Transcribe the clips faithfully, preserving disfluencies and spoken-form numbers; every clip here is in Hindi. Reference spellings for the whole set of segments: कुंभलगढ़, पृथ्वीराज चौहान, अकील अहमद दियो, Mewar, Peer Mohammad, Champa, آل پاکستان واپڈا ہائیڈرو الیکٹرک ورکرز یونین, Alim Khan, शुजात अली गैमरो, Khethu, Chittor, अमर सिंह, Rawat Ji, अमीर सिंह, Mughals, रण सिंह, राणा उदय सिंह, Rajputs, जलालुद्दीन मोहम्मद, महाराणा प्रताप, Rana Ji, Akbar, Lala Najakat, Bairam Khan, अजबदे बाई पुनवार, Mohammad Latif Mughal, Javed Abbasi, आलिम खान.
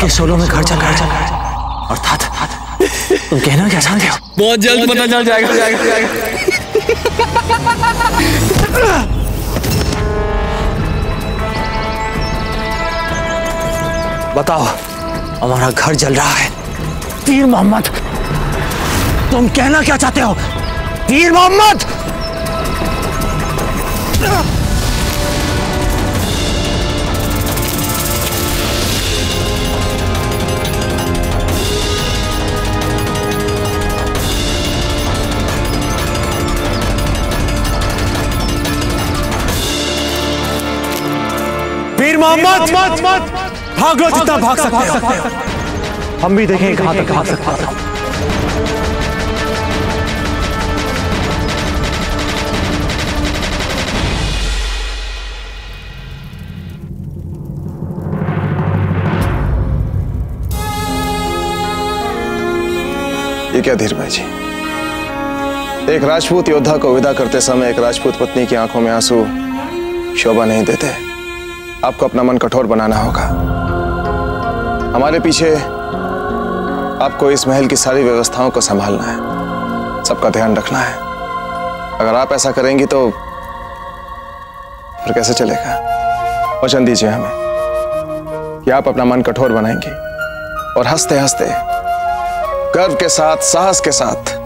के शोलों में घर चल रहा है और था था तुम कहना क्या चाहते हो? बहुत जल्द पता चल जाएगा जाएगा जाएगा बताओ, हमारा घर जल रहा है। तीर मोहम्मद, तुम कहना क्या चाहते हो? तीर मोहम्मद, तीर मोहम्मद भागो जितना भाग सकते हो, सकते हो। हम भी देखें कहां तक भाग सकते हो। ये क्या धीर भाई जी, एक राजपूत योद्धा को विदा करते समय एक राजपूत पत्नी की आंखों में आंसू शोभा नहीं देते। आपको अपना मन कठोर बनाना होगा। हमारे पीछे आपको इस महल की सारी व्यवस्थाओं को संभालना है, सबका ध्यान रखना है। अगर आप ऐसा करेंगी तो फिर कैसे चलेगा? वचन दीजिए हमें कि आप अपना मन कठोर बनाएंगी और हंसते हंसते गर्व के साथ, साहस के साथ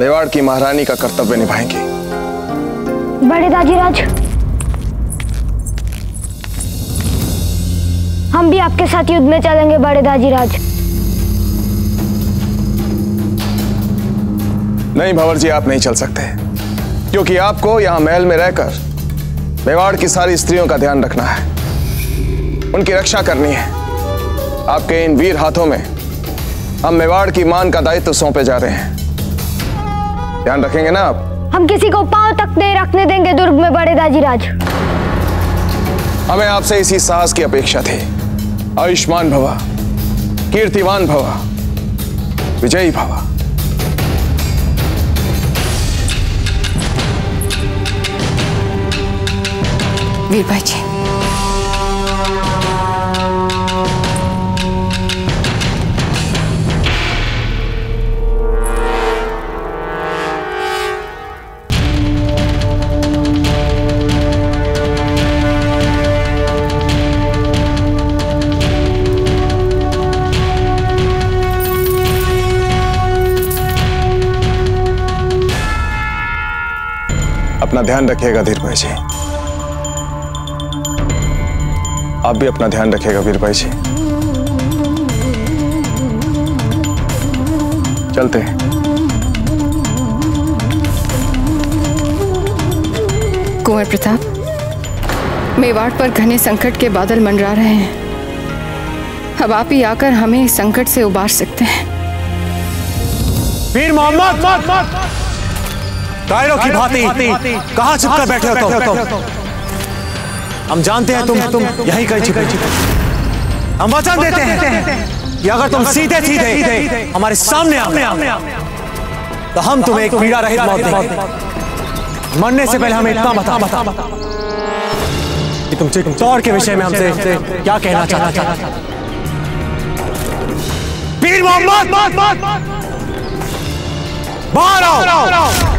मेवाड़ की महारानी का कर्तव्य निभाएंगी। बड़े दाजी राज, हम भी आपके साथ युद्ध में चलेंगे। बड़े दाजी राज। नहीं भंवर जी, आप नहीं चल सकते, क्योंकि आपको यहां महल में रहकर मेवाड़ की सारी स्त्रियों का ध्यान रखना है, उनकी रक्षा करनी है। आपके इन वीर हाथों में हम मेवाड़ की मान का दायित्व सौंपे जा रहे हैं। ध्यान रखेंगे ना आप? हम किसी को पांव तक नहीं रखने देंगे दुर्ग में। बड़े दाजी राज, हमें आपसे इसी साहस की अपेक्षा थी। आयुष्मान भवा, कीर्तिवान भवा, विजयी भवा। वीर भाई जी, अपना ध्यान रखिएगा धीर भाई जी। आप भी अपना ध्यान रखिएगा वीर भाई जी। चलते हैं। कुंवर प्रताप, मेवाड़ पर घने संकट के बादल मंडरा रहे हैं। अब आप ही आकर हमें इस संकट से उबार सकते हैं। वीर मोहम्मद, मत मत कायरों की भांति कहां छुपकर बैठे हो तुम? तो, हम जानते हैं तुम तुम यहीं कहीं छिपे। हम वचन देते हैं कि अगर तुम सीधे सीधे हमारे सामने आओ तो हम तुम्हें एक पीड़ा रहित मौत देंगे। मरने से पहले हमें इतना बता बता कि तुम चित्तौड़ के विषय में हमसे क्या कहना चाहते हो? पीर मोहम्मद, बाहर आओ।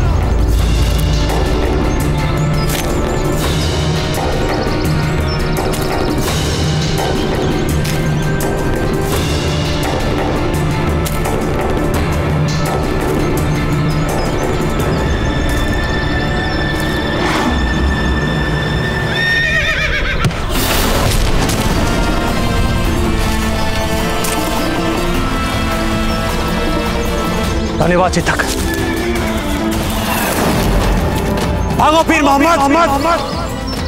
धन्यवाद चित्तक। भागो पीर मोहम्मद,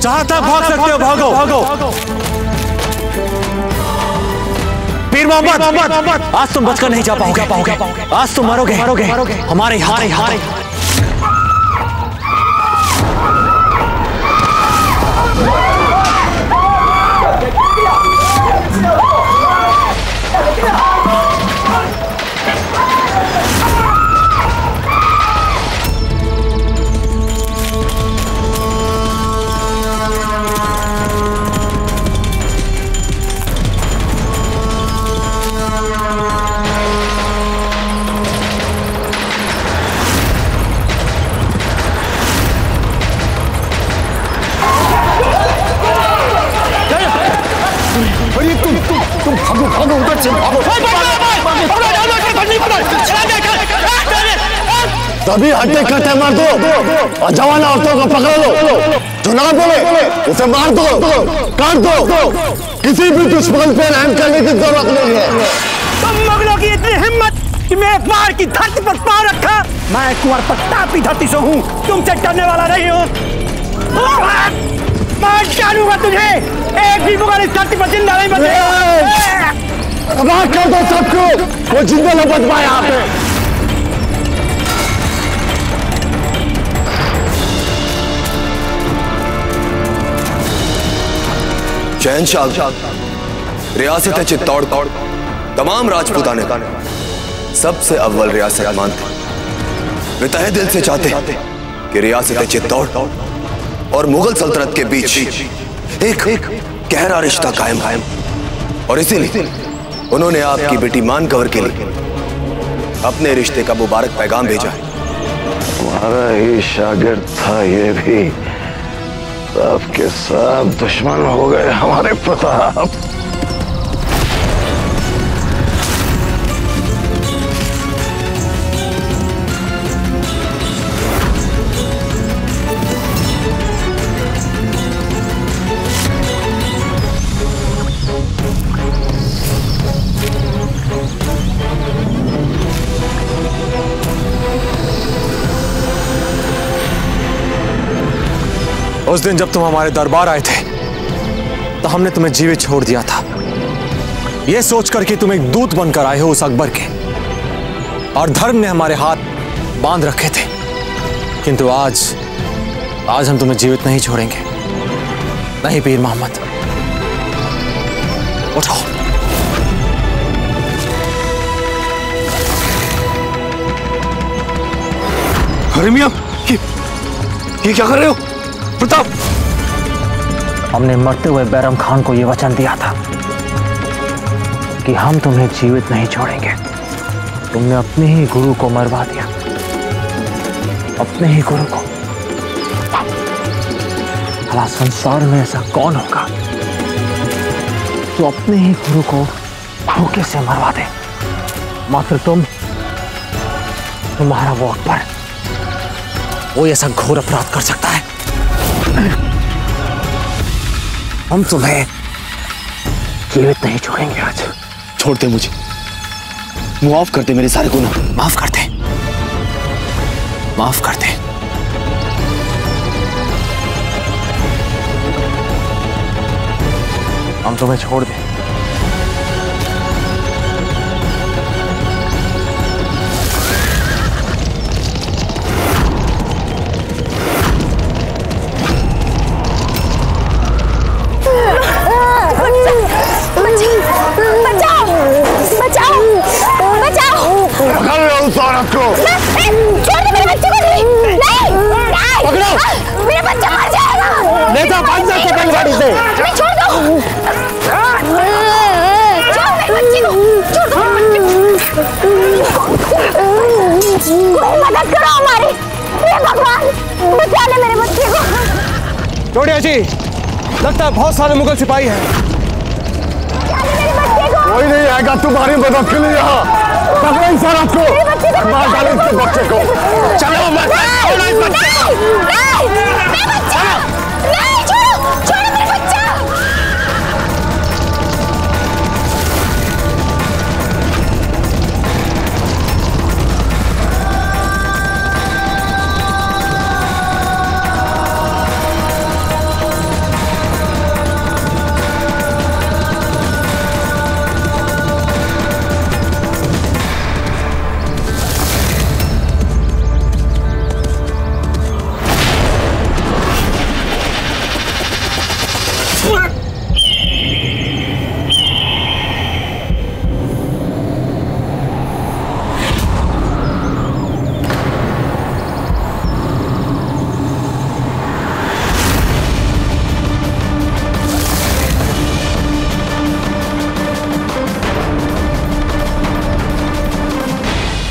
जहां तक भाग सकते हो भागो भागो। पीर मोहम्मद, आज तुम बचकर नहीं जा पाओगे। आज तुम मरोगे मरोगे हमारे हारे हारे। अरे तुम तुम तुम भागो भागो उधर से भागो। तभी हटे कटे मार दो और जवान औरतों को पकड़ लो, जो ना बोले उसे मार दो, काट दो। किसी भी दुश्मन पे रहम करने की जरूरत नहीं है। तुम मुगलों की इतनी हिम्मत कि मैं अकबर की धरती पर पांव रखा। मैं कुंवर प्रताप की धरती से हूँ, तुमसे डरने वाला नहीं हूँ। मार डालूंगा तुझे, एक भी मुगल इस धरती पर जिंदा नहीं बचेगा। तबाह कर दो सबको, वो जिंदा न बच पाए यहाँ पे। शहंशाह, रियासत चित्तौड़ तमाम राजपूताने सबसे अव्वल रियासत मानते। वे तहे दिल से चाहते कि रियासत चित्तौड़ और मुगल सल्तनत के बीच एक गहरा रिश्ता कायम है, और इसीलिए उन्होंने आपकी बेटी मानकंवर के लिए अपने रिश्ते का मुबारक पैगाम भेजा है। हमारा ही शागिर्द था, ये भी आपके साथ दुश्मन हो गए हमारे प्रताप। उस दिन जब तुम हमारे दरबार आए थे तो हमने तुम्हें जीवित छोड़ दिया था, यह सोचकर कि तुम एक दूत बनकर आए हो उस अकबर के, और धर्म ने हमारे हाथ बांध रखे थे। किंतु आज आज हम तुम्हें जीवित नहीं छोड़ेंगे। नहीं पीर मोहम्मद, उठाओ। अरे मियां, ये, ये क्या कर रहे हो प्रताप? हमने मरते हुए बैरम खान को यह वचन दिया था कि हम तुम्हें जीवित नहीं छोड़ेंगे। तुमने अपने ही गुरु को मरवा दिया, अपने ही गुरु को। भला संसार में ऐसा कौन होगा जो अपने ही गुरु को धोखे से मरवा दे? मात्र तुम, तुम्हारा वो अकबर, वो ऐसा घोर अपराध कर सकता है? हम तुम्हें जीवित नहीं छोड़ेंगे। आज छोड़ते मुझे, माफ करते मेरे सारे गुनाह, माफ करते, माफ करते। हम तुम्हें छोड़ दें। लगता है बहुत सारे मुगल सिपाही हैं। कोई नहीं आएगा तुम्हारी मदद के लिए यहाँ। पकड़ो इस औरत को, मार डालो इसके बच्चे को। चलो मत छोड़ो इस बच्चे को। नहीं, मेरा बच्चा, नहीं छोड़ो, छोड़ो मेरा बच्चा।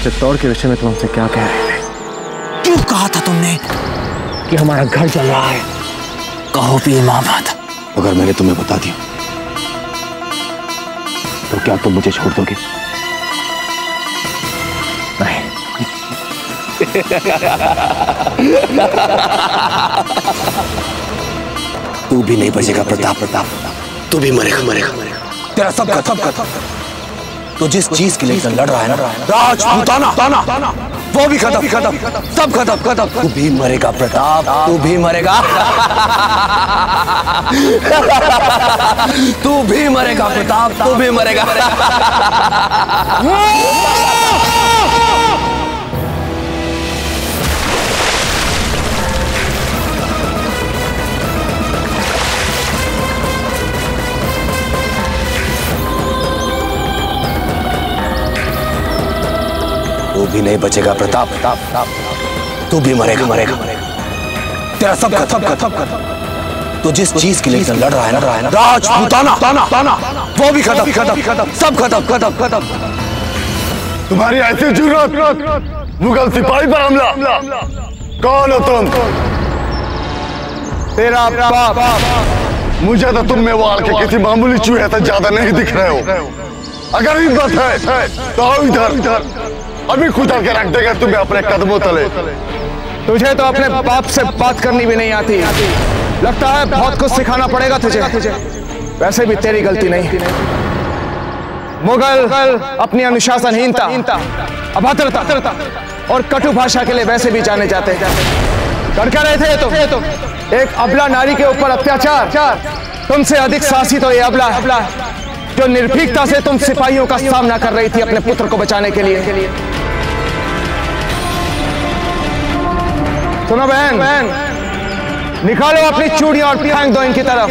चित्तौड़ के विषय में तुम हमसे क्या कह रहे थे? क्यों कहा था तुमने कि हमारा घर जल रहा है? कहो पीर मोहम्मद। अगर मैंने तुम्हें बता दिया तो क्या तुम मुझे छोड़ दोगे? नहीं। तू भी नहीं बचेगा प्रताप, प्रताप तू भी मरेगा, मरेगा मरेगा तेरा सब खत्म खत्म। तो जिस चीज के लिए लड़ रहा है ना, राजपूताना ताना, ताना, वो भी खत्म खत्म, सब खत्म खत्म। तू भी मरेगा प्रताप, तू भी मरेगा, तू भी मरेगा प्रताप, तू भी मरेगा। तू भी नहीं बचेगा प्रताप, प्रताप तू भी मरेगा, मरेगा मरेगा तेरा सब खत्म खत्म खत्म। तो जिस चीज के लिए लड़ रहा है ना, राजपूताना ताना, ताना, वो भी खत्म खत्म खत्म, सब खत्म खत्म खत्म। तुम्हारी ऐसी जुर्रत, मुगल सिपाही पर हमला, कौन हो तुम? तेरा बाप। मुझे तो तुम मेवाड़ के किसी मामूली चूहे से ज्यादा नहीं दिख रहे हो। अगर इज्जत है तो इधर इधर अभी खुदा के रख देगा तुम्हें अपने कदमों तले। तुझे तो अपने बाप से बात करनी भी नहीं आती, लगता है बहुत कुछ सिखाना पड़ेगा तुझे। वैसे भी तेरी गलती नहीं। मुगल अपनी अनुशासनहीनता, अभद्रता और कटु भाषा के लिए वैसे भी जाने जाते हैं। लड़का रहे थे तो एक अबला नारी के ऊपर अत्याचार, तुमसे अधिक साहसी तो ये अबला अबला जो निर्भीकता से तुम सिपाहियों का सामना कर रही थी अपने पुत्र को बचाने के लिए। सुनो बहन, निकालो अपनी चूड़ियां और फेंक दो इनकी तरफ।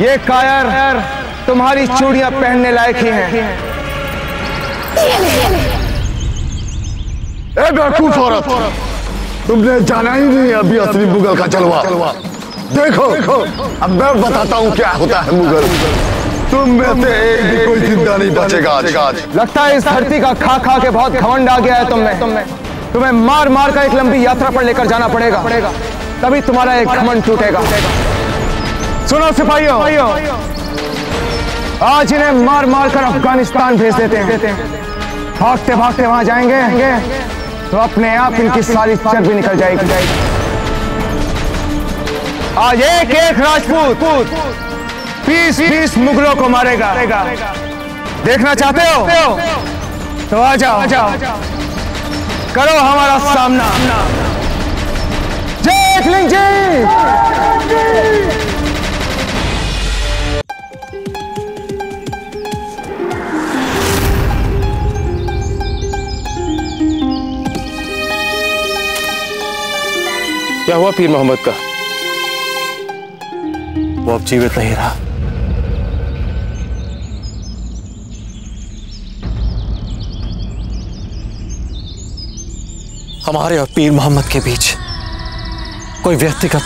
ये कायर तुम्हारी चूड़ियां पहनने लायक ही हैं। ए बेवकूफ औरत, तुमने जाना ही नहीं अभी असली मुगल का जलवा। देखो अब मैं बताता हूँ क्या होता है मुगल। तुम में से एक भी कोई जिंदा नहीं बचेगा आज। लगता है इस धरती का खा खा के बहुत घमंड आ गया है तुम्हें। तुम्हें तुम्हें मार मार का एक लंबी यात्रा पर लेकर जाना पड़ेगा, तभी तुम्हारा एक घमंड टूटेगा। सुनो सिपाहियों, आज इन्हें मार मार कर अफगानिस्तान भेज देते हैं। भागते भागते वहां जाएंगे तो अपने आप इनकी सारी चर्बी निकल जाएगी। आज एक एक राजपूत बीस बीस मुगलों को मारेगा। देखना चाहते हो तो आ जाओ, करो हमारा सामना। जय अखिलेश जी। क्या हुआ पीर मोहम्मद का? वो अब जीवित नहीं रहा। हमारे और पीर मोहम्मद के बीच कोई व्यक्तिगत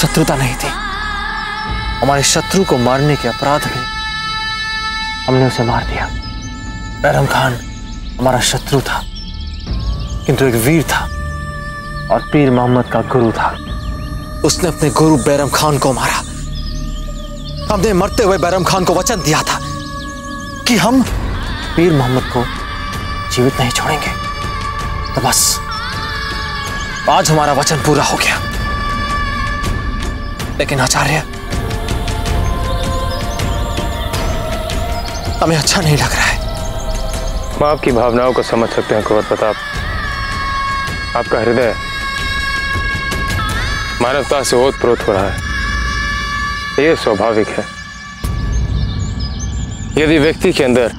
शत्रुता नहीं थी। हमारे शत्रु को मारने के अपराध में हमने उसे मार दिया। बैरम खान हमारा शत्रु था, किंतु एक वीर था और पीर मोहम्मद का गुरु था। उसने अपने गुरु बैरम खान को मारा। हमने मरते हुए बैरम खान को वचन दिया था कि हम पीर मोहम्मद को जीवित नहीं छोड़ेंगे। तो बस आज हमारा वचन पूरा हो गया। लेकिन आचार्य, हमें अच्छा नहीं लग रहा है। हम आपकी भावनाओं को समझ सकते हैं कुंवर प्रताप। आपका हृदय मानवता से ओतप्रोत हो रहा है। यह स्वाभाविक है। यदि व्यक्ति के अंदर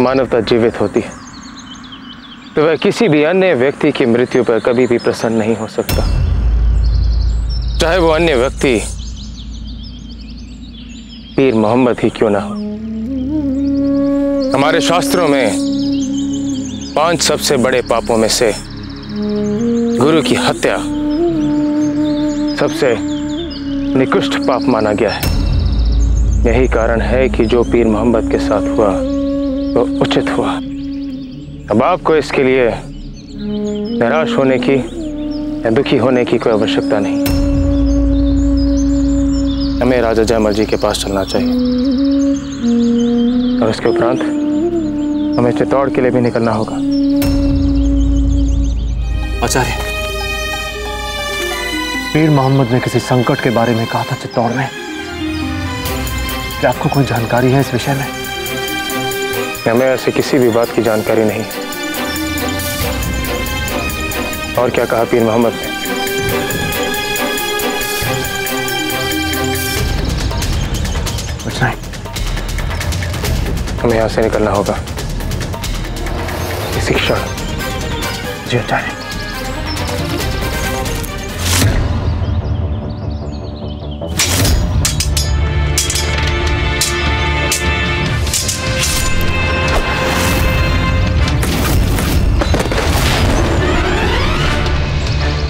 मानवता जीवित होती है तो वह किसी भी अन्य व्यक्ति की मृत्यु पर कभी भी प्रसन्न नहीं हो सकता, चाहे वो अन्य व्यक्ति पीर मोहम्मद ही क्यों ना हो। हमारे शास्त्रों में पांच सबसे बड़े पापों में से गुरु की हत्या सबसे निकृष्ट पाप माना गया है। यही कारण है कि जो पीर मोहम्मद के साथ हुआ वो उचित हुआ। अब आपको इसके लिए निराश होने की या दुखी होने की कोई आवश्यकता नहीं। हमें राजा जयमल जी के पास चलना चाहिए। और उसके उपरांत हमें चित्तौड़ के लिए भी निकलना होगा। आचार्य, पीर मोहम्मद ने किसी संकट के बारे में कहा था चित्तौड़ में, क्या आपको कोई जानकारी है इस विषय में? हमें ऐसे किसी भी बात की जानकारी नहीं। और क्या कहा पीर मोहम्मद ने? कुछ नहीं। हमें यहाँ से निकलना होगा इसी क्षण। जी आचार्य।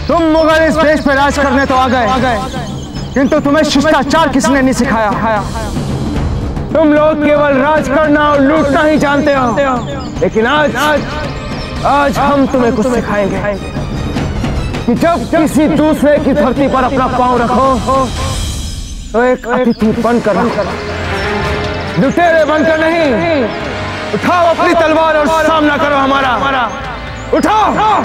तुम मुगल इस देश पर राज करने तो आ गए, किंतु तुम्हें शिष्टाचार किसने नहीं सिखाया। तुम लोग केवल राज करना और लूटना ही जानते हो, लेकिन आज आज हम तुम्हें कुछ सिखाएंगे कि जब किसी दूसरे की धरती पर अपना पांव रखो तो एक अतिथि बनकर, लुटेरे बनकर नहीं। उठाओ अपनी तलवार और सामना करो हमारा। उठाओ।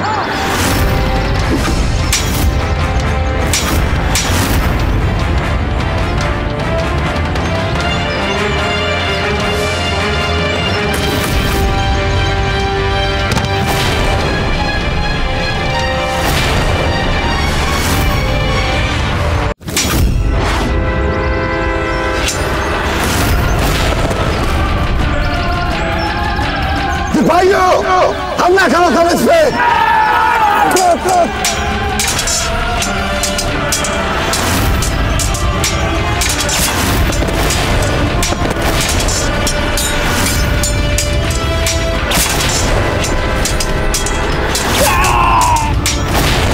हमला करो सब इस पे।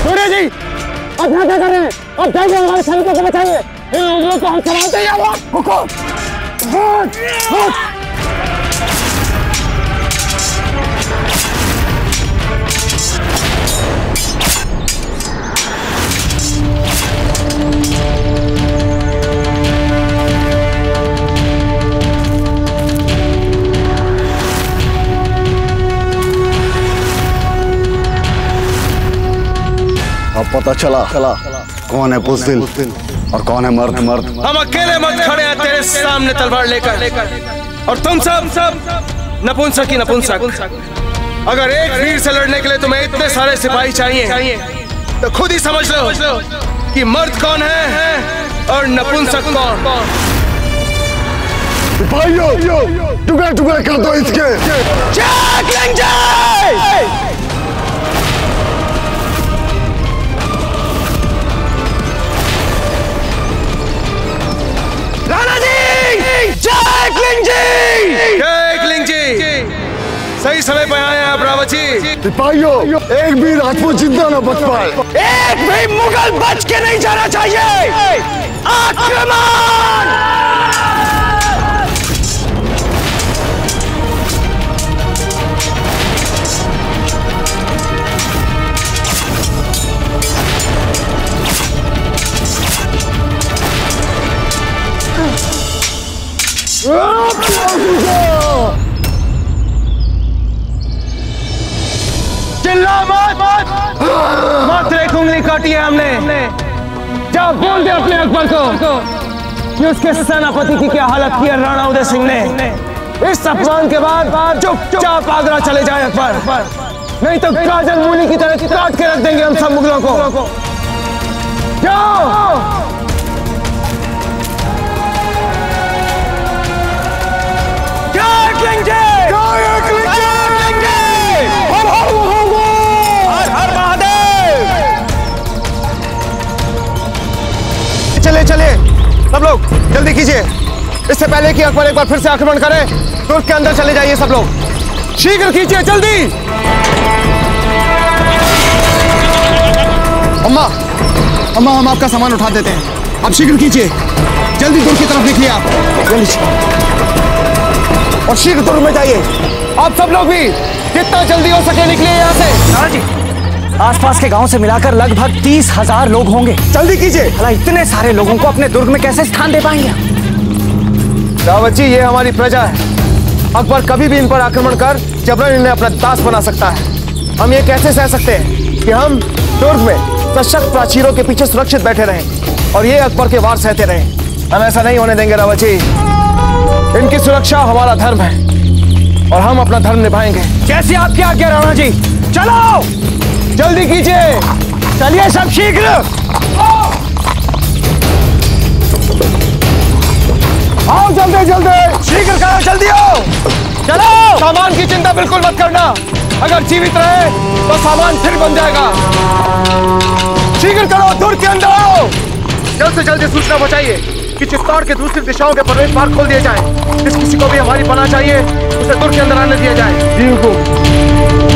सूर्य जी, अब क्या क्या कर रहे हैं? अब जाइए हमारे सैनिकों को बचाइए। हम लोग तो हम चलाते हैं वो। रुको, रुक, रुक। अब पता चला चला कौन है बुज़दिल और कौन है मर्द मर्द। हम अकेले मर्द खड़े हैं तेरे सामने तलवार लेकर, और तुम सब सब नपुंसक ही नपुंसक। अगर एक वीर से लड़ने के लिए तुम्हें इतने सारे सिपाही चाहिए तो खुद ही समझ लो कि मर्द कौन है और नपुंसक कौन। सिपाहियों, टुकड़े टुकड़े कर दो इसके। जय जय क्लिंग जी, जय क्लिंग जी। सही समय पर आए आप रावत जी। सिपाहियों, एक भी राजपूत जिंदा न बच पाए, एक भी मुगल बच के नहीं जाना चाहिए। आक्रमण! चिल्ला मत, मात्र एक उंगली काटी है हमने। जा बोल दे अपने अकबर को कि उसके सेनापति की क्या हालत की है राणा उदय सिंह ने। इस अपमान के बाद चुपचाप आगरा चले जाए अकबर, नहीं तो गाजर मूली की तरह काट के रख देंगे हम सब मुगलों को। जाओ। चले चले सब लोग, जल्दी कीजिए, इससे पहले कि अकबर एक बार फिर से आक्रमण करे। तुर्क के अंदर चले जाइए सब लोग, शीघ्र कीजिए, जल्दी। अम्मा, अम्मा हम आपका सामान उठा देते हैं, आप शीघ्र कीजिए, जल्दी तुर्क की तरफ निकलिए आप, जल्दी और शीघ्र तुर्क में जाइए। आप सब लोग भी जितना जल्दी हो सके निकलिए यहाँ से। आसपास के गांव से मिलाकर लगभग तीस हजार लोग होंगे, जल्दी कीजिए। भला इतने सारे लोगों को अपने दुर्ग में कैसे स्थान दे पाएंगे? रावत जी, ये हमारी प्रजा है, अकबर कभी भी इन पर आक्रमण कर जबरन इन्हें अपना दास बना सकता है। हम ये कैसे सह सकते हैं कि हम दुर्ग में सशक्त प्राचीरों के पीछे सुरक्षित बैठे रहें और ये अकबर के वार सहते रहें? हम ऐसा नहीं होने देंगे रावत जी। इनकी सुरक्षा हमारा धर्म है और हम अपना धर्म निभाएंगे। जैसी आपकी आज्ञा राणा जी। चलो जल्दी कीजिए, चलिए सब शीघ्र। आओ जल्दी जल्दी, शीघ्र करो, जल्दी आओ। चलो, सामान की चिंता बिल्कुल मत करना। अगर जीवित रहे तो सामान फिर बन जाएगा। शीघ्र करो, दूर के अंदर आओ। जल्द से जल्द सूचना पहुंचाइए कि चित्तौड़ के दूसरी दिशाओं के प्रवेश द्वार खोल दिए जाएं। जिस किसी को भी हमारी पनाह चाहिए उसे दूर के अंदर आने दिया जाए। जी हुकुम।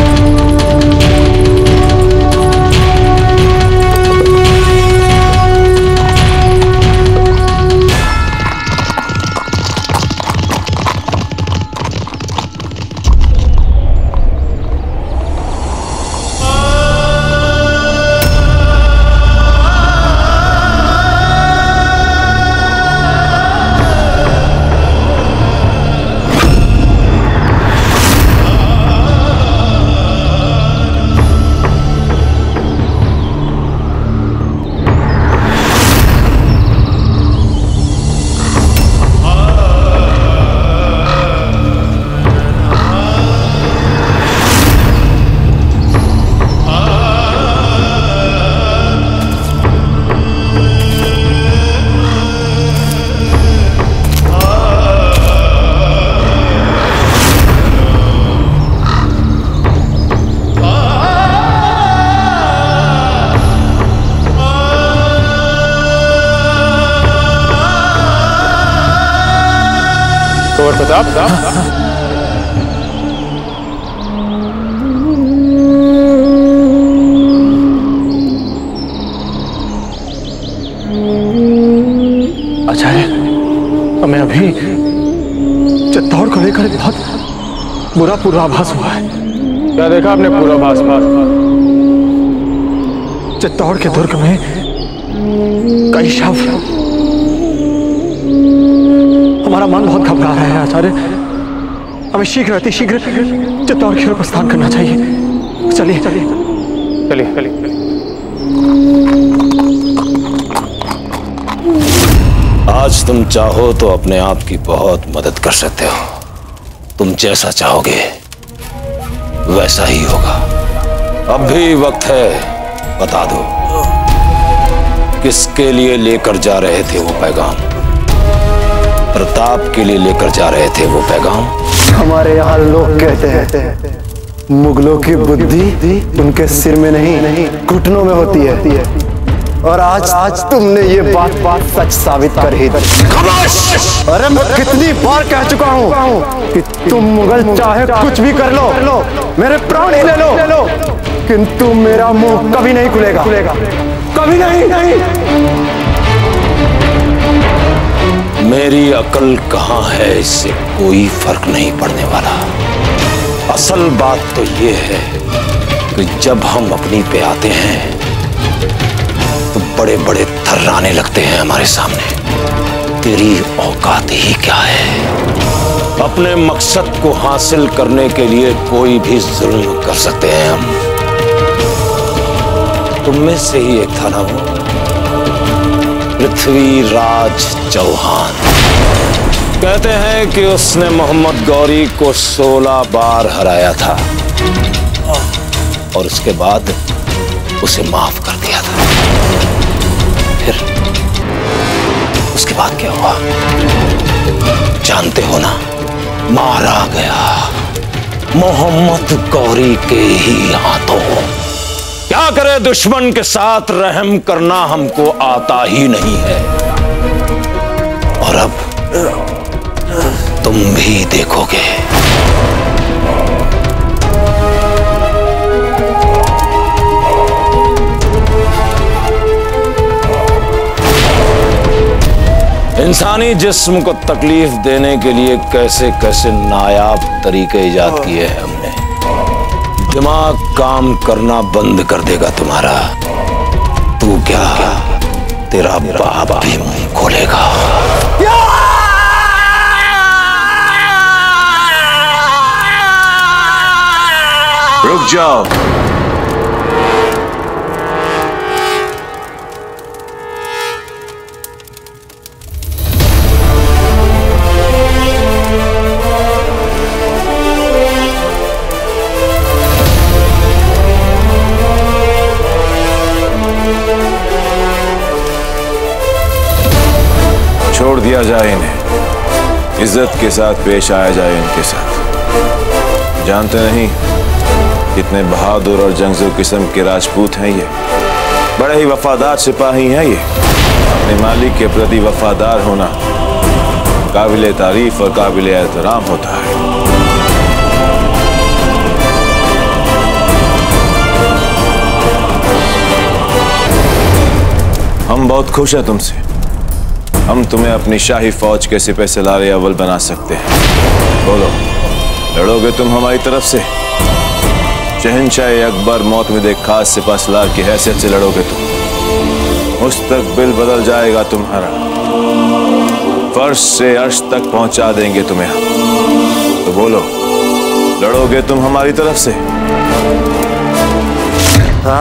प्रताप आचार्य, हमें अभी चित्तौड़ को लेकर बहुत बुरा पूर्वाभास हुआ है। क्या देखा आपने? पूर्वाभास? चित्तौड़ के दुर्ग में कई शव। हमारा मन बहुत घबरा रहा है आचार्य। हमें शीघ्र अति शीघ्र चित्तौड़ की ओर प्रस्थान करना चाहिए। चलिए चलिए चलिए चलिए। आज तुम चाहो तो अपने आप की बहुत मदद कर सकते हो। तुम जैसा चाहोगे वैसा ही होगा। अब भी वक्त है, बता दो किसके लिए लेकर जा रहे थे वो पैगाम? प्रताप के लिए लेकर जा रहे थे वो पैगाम? हमारे यहाँ लोग कहते हैं मुगलों की बुद्धि उनके सिर में नहीं घुटनों में होती है, और आज आज तुमने ये बात बात सच साबित कर ही दी। अरे मैं कितनी बार कह चुका हूँ कि तुम मुगल चाहे कुछ भी कर लो, मेरे प्राण ले लो, किंतु मेरा मुंह कभी नहीं खुलेगा, कभी नहीं नहीं। मेरी अकल कहाँ है, इससे कोई फर्क नहीं पड़ने वाला। असल बात तो ये है कि जब हम अपनी पे आते हैं तो बड़े बड़े थर्राने लगते हैं हमारे सामने। तेरी औकात ही क्या है? अपने मकसद को हासिल करने के लिए कोई भी जुल्म कर सकते हैं हम। तुम में से ही एक था ना वो पृथ्वीराज चौहान? कहते हैं कि उसने मोहम्मद गौरी को सोलह बार हराया था और उसके बाद उसे माफ कर दिया था। फिर उसके बाद क्या हुआ जानते हो ना? मारा गया मोहम्मद गौरी के ही हाथों। क्या करे, दुश्मन के साथ रहम करना हमको आता ही नहीं है। और अब तुम भी देखोगे। इंसानी जिस्म को तकलीफ देने के लिए कैसे कैसे नायाब तरीके इजाद किए हैं हमने। दिमाग काम करना बंद कर देगा तुम्हारा। तू क्या, तेरा बाप भी मुंह खोलेगा। रुक जाओ। छोड़ दिया जाए इन्हें, इज्जत के साथ पेश आया जाए इनके साथ। जानते नहीं कितने बहादुर और जंगजू किस्म के राजपूत हैं ये, बड़े ही वफादार सिपाही हैं ये। अपने मालिक के प्रति वफादार होना काबिल तारीफ और काबिल एहतराम होता है। हम बहुत खुश हैं तुमसे। हम तुम्हें अपनी शाही फौज के सिपह सलार अव्वल बना सकते हैं। बोलो, लड़ोगे तुम हमारी तरफ से? शहनशाह अकबर मौत में देख खास सिपह सलार की हैसियत से लड़ोगे तुम? मुस्तकबिल बदल जाएगा तुम्हारा। फर्श से अर्श तक पहुंचा देंगे तुम्हें। तो बोलो, लड़ोगे तुम हमारी तरफ से?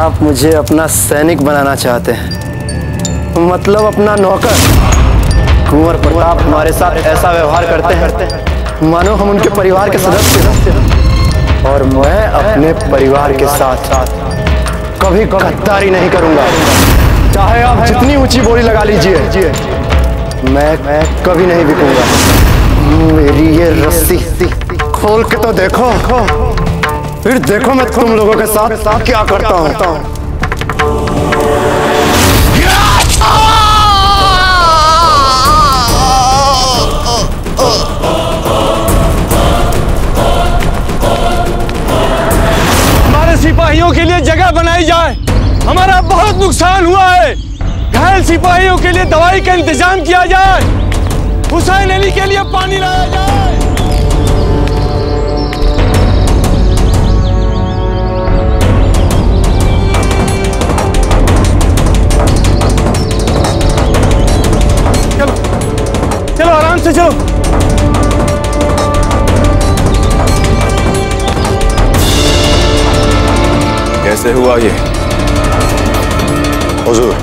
आप मुझे अपना सैनिक बनाना चाहते हैं, मतलब अपना नौकर? कुंवर प्रताप हमारे साथ ऐसा व्यवहार करते हैं मानो हम उनके परिवार के सदस्य हैं, और मैं अपने परिवार के साथ कभी गद्दारी नहीं करूंगा। चाहे आप जितनी ऊंची बोली लगा लीजिए, मैं मैं कभी नहीं बिकूंगा। मेरी ये रस्सी खोल के तो देखो, फिर देखो मैं तुम लोगों के साथ क्या करता हूँ। सिपाहियों के लिए जगह बनाई जाए, हमारा बहुत नुकसान हुआ है। घायल सिपाहियों के लिए दवाई का इंतजाम किया जाए, हुसैन अली के लिए पानी लाया जाए। चलो चलो, आराम से चलो। कैसे हुआ ये? हुजूर,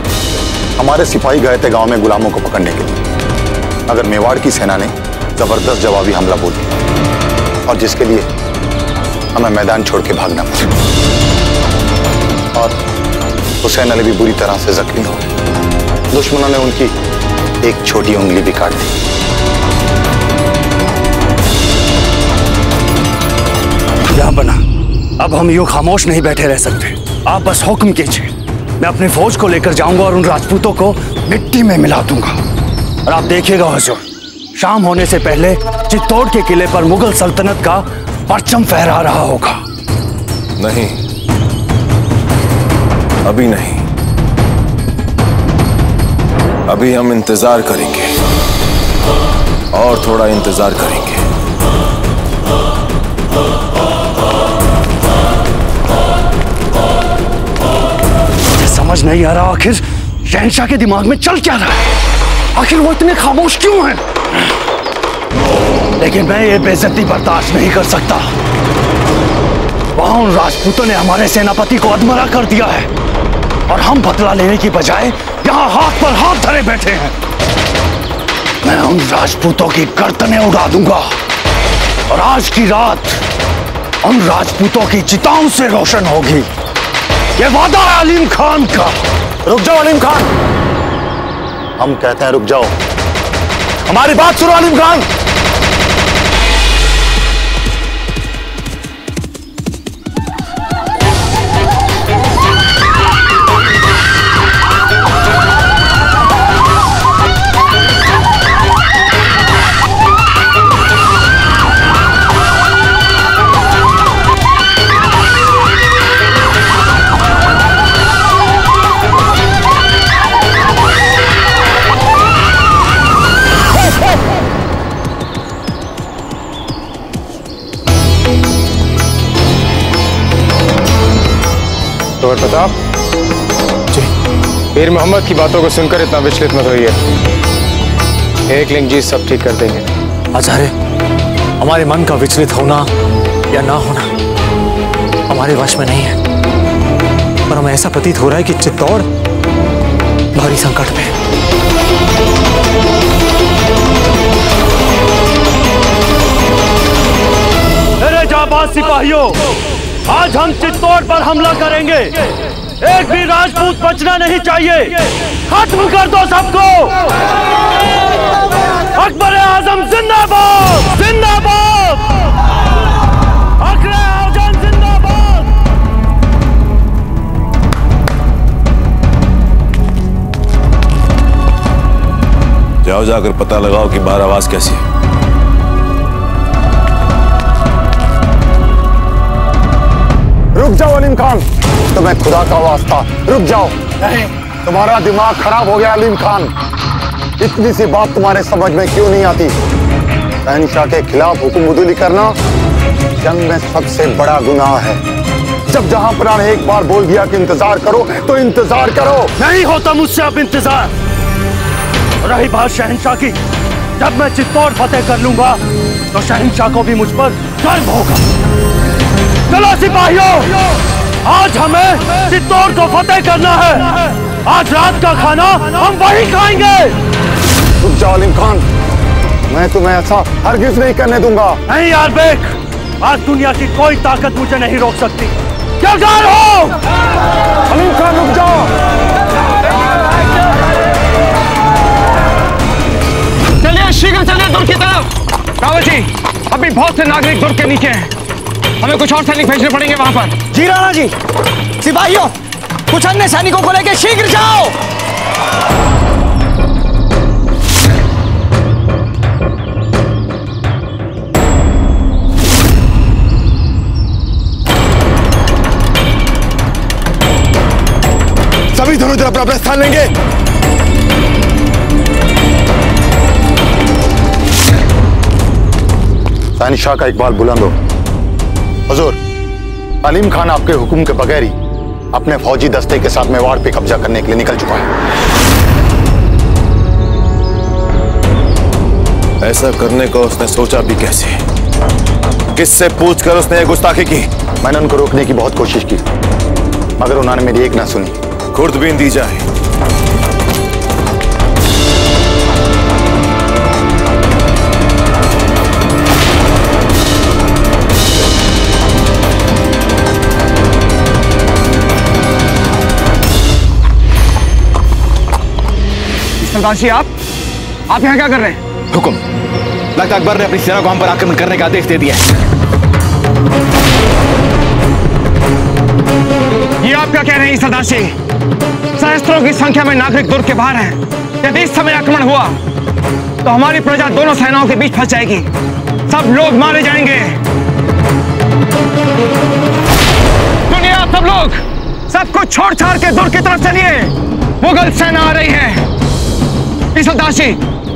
हमारे सिपाही गए थे गांव में गुलामों को पकड़ने के लिए, मगर मेवाड़ की सेना ने जबरदस्त जवाबी हमला बोल दिया, और जिसके लिए हमें मैदान छोड़ के भागना पड़ा। और हुसैन अली भी बुरी तरह से जख्मी हो गए। दुश्मनों ने उनकी एक छोटी उंगली भी काट दी। यहाँ बना, अब हम यूं खामोश नहीं बैठे रह सकते। आप बस हुक्म कीजिए, मैं अपने फौज को लेकर जाऊंगा और उन राजपूतों को मिट्टी में मिला दूंगा। और आप देखिएगा हुजूर, शाम होने से पहले चित्तौड़ के किले पर मुगल सल्तनत का परचम फहरा रहा होगा। नहीं, अभी नहीं, अभी हम इंतजार करेंगे और थोड़ा इंतजार करेंगे। समझ नहीं आ रहा आखिर शहनशाह के दिमाग में चल क्या रहा है। आखिर वो इतने खामोश क्यों हैं? लेकिन मैं ये बेइज्जती बर्दाश्त नहीं कर सकता। वहां उन राजपूतों ने हमारे सेनापति को अधमरा कर दिया है, और हम बदला लेने की बजाय यहाँ हाथ पर हाथ धरे बैठे हैं। मैं उन राजपूतों की गर्दनें उड़ा दूंगा, और आज की रात उन राजपूतों की चिताओं से रोशन होगी। ये वादा है आलिम खान का। रुक जाओ आलिम खान, हम कहते हैं रुक जाओ। हमारी बात सुनो आलिम खान। कुंवर प्रताप जी, पीर मोहम्मद की बातों को सुनकर इतना विचलित मत होइए। एक लिंग जी सब ठीक कर देंगे। आचार्य, हमारे मन का विचलित होना या ना होना हमारे वश में नहीं है, पर हमें ऐसा प्रतीत हो रहा है कि चित्तौड़ भारी संकट में है। मेरे जाबाज सिपाहियों, आज हम चित्तौड़ पर हमला करेंगे। एक भी राजपूत बचना नहीं चाहिए। खत्म कर दो सबको। अकबर आजम जिंदाबाद जिंदाबाद। जाओ जाकर पता लगाओ कि बाहर आवाज कैसी है। रुक जाओ अलीम खान, तुम्हें खुदा का वास्ता रुक जाओ। नहीं, तुम्हारा दिमाग खराब हो गया अलीम खान। इतनी सी बात तुम्हारे समझ में क्यों नहीं आती? शहनशाह के खिलाफ हुक्मबदली करना जंग में सबसे बड़ा गुनाह है। जब जहां पर ने एक बार बोल दिया कि इंतजार करो तो इंतजार करो। नहीं होता मुझसे अब इंतजार। रही बात शहनशाह की, जब मैं चित्तौड़ फतेह कर लूंगा तो शहनशाह को भी मुझ पर गर्व होगा। चलो सिपाहियों, आज हमें चित्तौड़ को फतेह करना है। आज रात का खाना हम वही खाएंगे। रुक जाओ अलीम खान, मैं तुम्हें ऐसा हरगिज नहीं करने दूंगा। नहीं यार बेग, आज दुनिया की कोई ताकत मुझे नहीं रोक सकती। क्या जा रहे हो? अलीम खान रुक जाओ। शीघ्र चले दुर्ग की तरफ। रावत जी, अभी बहुत से नागरिक दुर्ग के नीचे हैं। हमें कुछ और सैनिक भेजने पड़ेंगे वहां पर। जी राणा जी। सिपाहियों, कुछ अन्य सैनिकों को लेकर शीघ्र जाओ। सभी दोनों तरफ अपना स्थान लेंगे। शहनशाह का इकबाल बुलंद हो। हुजूर, अलीम खान आपके हुक्म के बगैर ही अपने फौजी दस्ते के साथ मेवाड़ पे कब्जा करने के लिए निकल चुका है। ऐसा करने को उसने सोचा भी कैसे? किससे पूछकर उसने ये गुस्ताखी की? मैंने उनको रोकने की बहुत कोशिश की, मगर उन्होंने मेरी एक ना सुनी। खुर्दबीन दी जाए। सरदारजी, आप आप यहाँ क्या कर रहे हैं? हुकुम, लगता अकबर ने अपनी सेना को हम पर आक्रमण करने का आदेश दे दिया है। ये आप क्या कह रहे हैं सरदारजी? सहस्त्रों की संख्या में नागरिक दुर्ग के बाहर हैं। यदि इस समय आक्रमण हुआ तो हमारी प्रजा दोनों सेनाओं के बीच फंस जाएगी। सब लोग मारे जाएंगे। सुनिए आप सब लोग, सब कुछ छोड़ छाड़ के दुर्ग की तरफ चलिए। मुगल सेना आ रही है। सरदारजी,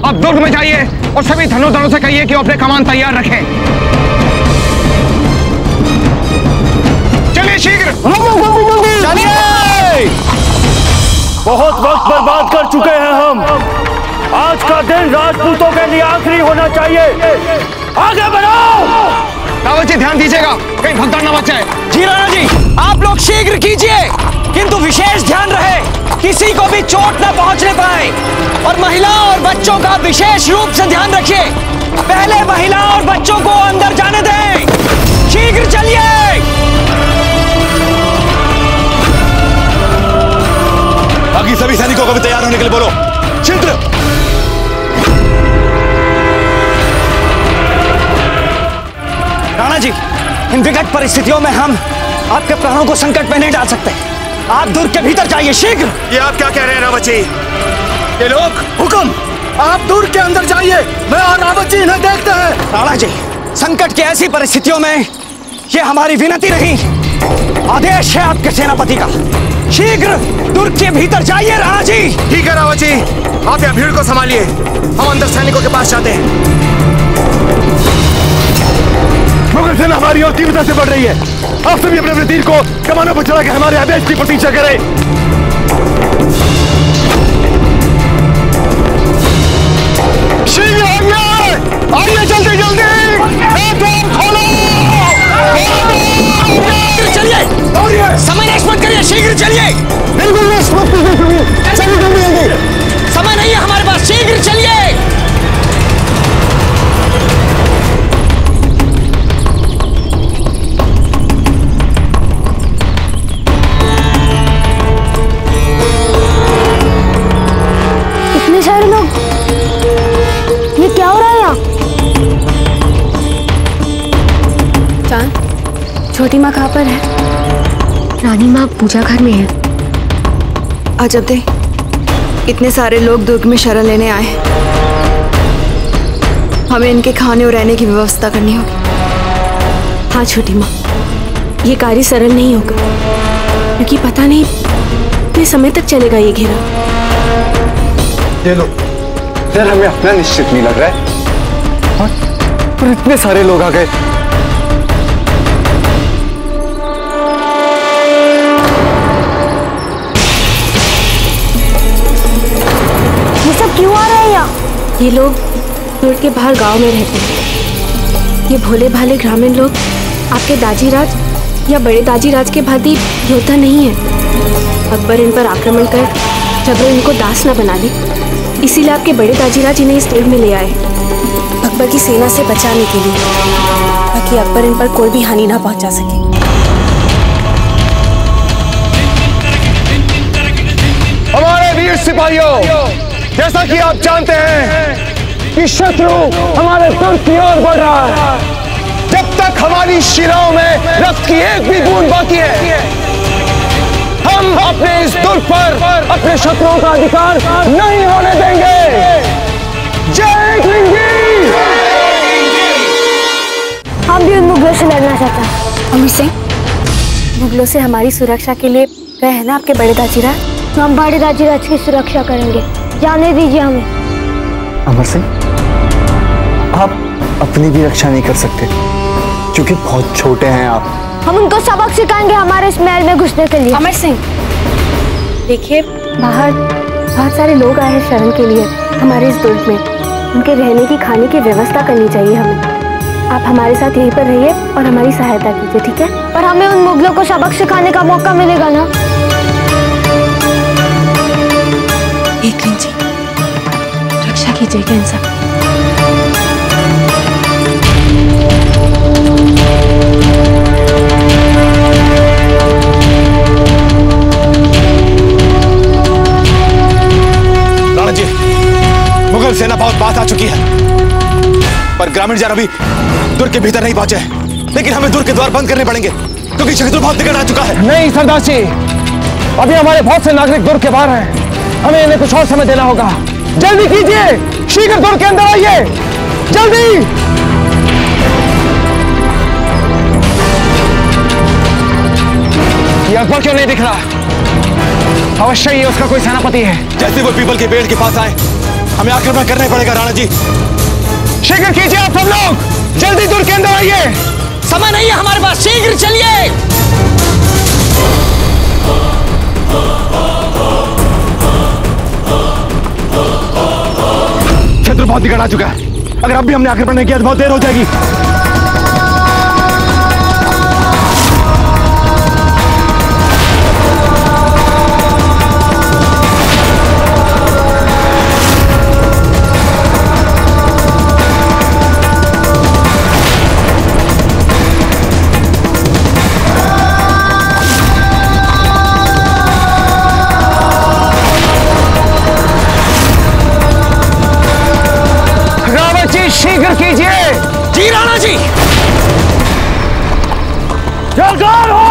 आप दुर्ग में जाइए और सभी धनुर्धरों से कहिए कि वो अपने कमान तैयार रखें। चलिए शीघ्र। बहुत वक्त बर्बाद कर चुके हैं हम। आज का दिन राजपूतों के लिए आखिरी होना चाहिए। आगे बढ़ाओ। रावत जी, ध्यान दीजिएगा कहीं भगदाड़ न मच जाए। जी राणा जी, आप लोग शीघ्र कीजिए, किंतु विशेष ध्यान रहे किसी को भी चोट न पहुंचने पाए। और महिलाओं और बच्चों का विशेष रूप से ध्यान रखिए। पहले महिलाओं और बच्चों को अंदर जाने दें। शीघ्र चलिए। बाकी सभी सैनिकों को भी तैयार होने के लिए बोलो। शीघ्र। राणा जी, इन विकट परिस्थितियों में हम आपके प्राणों को संकट में नहीं डाल सकते। आप दुर्ग के भीतर जाइए शीघ्र। ये आप क्या कह रहे हैं रावत जी? ये लोग। हुकुम, आप दुर्ग के अंदर जाइए। मैं और रावत जी इन्हें देखते हैं। राणा जी, संकट की ऐसी परिस्थितियों में ये हमारी विनती नहीं, आदेश है आपके सेनापति का। शीघ्र दुर्ग के भीतर जाइए राणा जी। ठीक है रावत जी, आप यहाँ भीड़ को संभालिए, हम अंदर सैनिकों के पास जाते हैं। मुगल सेना हमारी और तीव्रता से बढ़ रही है। आप सभी अपने अपने तीर को कमानों पर चला के हमारे आदेश की प्रतीक्षा करें। शीघ्र आइए, आइए जल्दी जल्दी। खोलो। छोटी माँ कहाँ पर है? रानी माँ पूजा घर में है। अजब दे, इतने सारे लोग दुर्ग में शरण लेने आए, हमें इनके खाने और रहने की व्यवस्था करनी होगी। हाँ छोटी माँ, ये कार्य सरल नहीं होगा, क्योंकि पता नहीं कितने समय तक चलेगा ये घेरा। ये लो, फिर हमें अपना निश्चित नहीं लग रहा है। हाँ, पर इतने सारे लोग आ गए। क्यों आ रहे हैं यहाँ? ये लोग रोड के बाहर गांव में रहते हैं। ये भोले भाले ग्रामीण लोग आपके दाजी राज या बड़े दाजी राज के भांति योद्धा नहीं है। अकबर इन पर आक्रमण कर जबरन इनको दास न बना ले, इसीलिए आपके बड़े दाजी राज इन्हें इस दुर्ग में ले आए, अकबर की सेना से बचाने के लिए, ताकि अकबर इन पर कोई भी हानि ना पहुँचा सके। हमारे वीर सिपाहियों, जैसा कि आप जानते हैं कि शत्रु हमारे दुर्ग की ओर बढ़ रहा है। जब तक हमारी शिलाओं में रक्त की एक भी बूंद बाकी है, हम अपने इस दुर्ग पर अपने शत्रुओं का अधिकार नहीं होने देंगे। जय हिंद जी। हम भी उन मुगलों से लड़ना चाहते हैं। अमीर सिंह, मुगलों से हमारी सुरक्षा के लिए गए हैं ना आपके बड़े दाजीराज, तो हम बड़े दाजीराज की सुरक्षा करेंगे। जाने दीजिए हमें। अमर सिंह, आप अपनी भी रक्षा नहीं कर सकते क्योंकि बहुत छोटे हैं आप। हम उनको सबक सिखाएंगे हमारे इस महल में घुसने के लिए। अमर सिंह, देखिए बाहर बहुत सारे लोग आए हैं शरण के लिए हमारे इस दुर्ग में। उनके रहने की खाने की व्यवस्था करनी चाहिए हमें। आप हमारे साथ यहीं पर रहिए और हमारी सहायता कीजिए, ठीक है? और हमें उन मुगलों को सबक सिखाने का मौका मिलेगा ना। रक्षा कीजिएगा इंसान। राणा जी, मुगल सेना बहुत बात आ चुकी है, पर ग्रामीण जन अभी दुर्ग के भीतर नहीं पहुंचे हैं। लेकिन हमें दुर्ग के द्वार बंद करने पड़ेंगे क्योंकि शत्रु बहुत निकट आ चुका है। नहीं सरदार जी, अभी हमारे बहुत से नागरिक दुर्ग के बाहर हैं, हमें इन्हें कुछ और समय देना होगा। जल्दी कीजिए, शीघ्र दुर्ग के अंदर आइए, जल्दी। ये अकबर क्यों नहीं दिख रहा? अवश्य ही उसका कोई सेनापति है। जैसे वो पीपल के पेड़ के पास आए, हमें आक्रमण करना पड़ेगा। राणा जी, शीघ्र कीजिए आप सब लोग, जल्दी दुर्ग के अंदर आइए। समय नहीं है हमारे पास, शीघ्र चलिए। क्षेत्र बहुत बिगड़ आ चुका है, अगर अब भी हमने आक्रमण नहीं किया तो बहुत देर हो जाएगी। शीघ्र कीजिए। जी राणा जी, जयकार हो।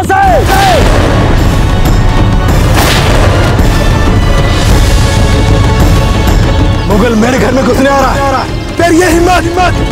लोगों से। मुगल मेरे घर में घुसने आ रहा है, तेरी ये हिम्मत हिम्मत